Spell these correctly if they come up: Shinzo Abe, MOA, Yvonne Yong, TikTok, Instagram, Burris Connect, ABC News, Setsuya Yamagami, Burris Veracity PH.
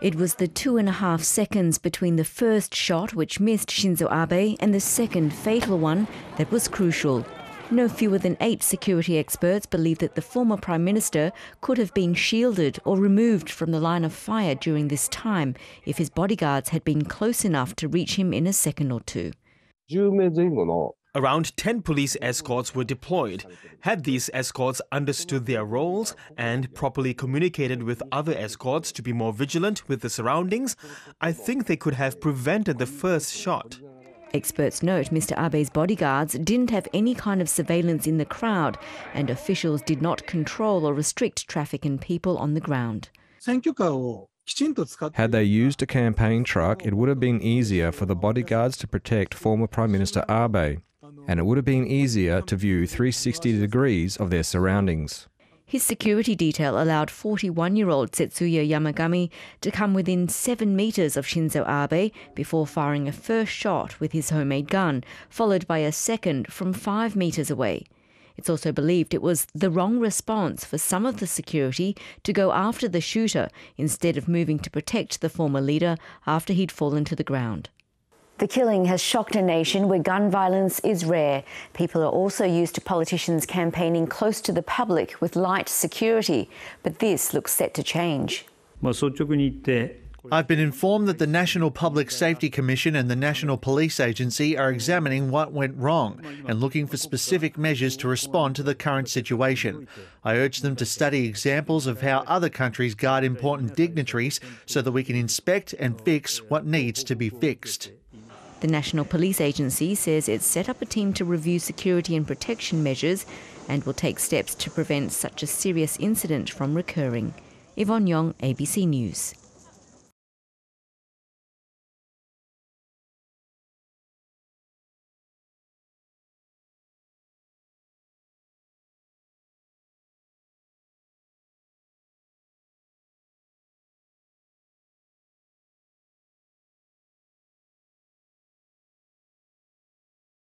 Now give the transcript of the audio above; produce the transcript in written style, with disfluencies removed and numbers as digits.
It was the 2.5 seconds between the first shot, which missed Shinzo Abe, and the second fatal one that was crucial. No fewer than 8 security experts believe that the former Prime Minister could have been shielded or removed from the line of fire during this time if his bodyguards had been close enough to reach him in a second or two. Around 10 police escorts were deployed. Had these escorts understood their roles and properly communicated with other escorts to be more vigilant with the surroundings, I think they could have prevented the first shot. Experts note Mr. Abe's bodyguards didn't have any kind of surveillance in the crowd, and officials did not control or restrict traffic and people on the ground. Had they used a campaign truck, it would have been easier for the bodyguards to protect former Prime Minister Abe, and it would have been easier to view 360 degrees of their surroundings. His security detail allowed 41-year-old Setsuya Yamagami to come within 7 meters of Shinzo Abe before firing a first shot with his homemade gun, followed by a second from 5 meters away. It's also believed it was the wrong response for some of the security to go after the shooter instead of moving to protect the former leader after he'd fallen to the ground. The killing has shocked a nation where gun violence is rare. People are also used to politicians campaigning close to the public with light security. But this looks set to change. I've been informed that the National Public Safety Commission and the National Police Agency are examining what went wrong and looking for specific measures to respond to the current situation. I urge them to study examples of how other countries guard important dignitaries so that we can inspect and fix what needs to be fixed. The National Police Agency says it's set up a team to review security and protection measures and will take steps to prevent such a serious incident from recurring. Yvonne Yong, ABC News.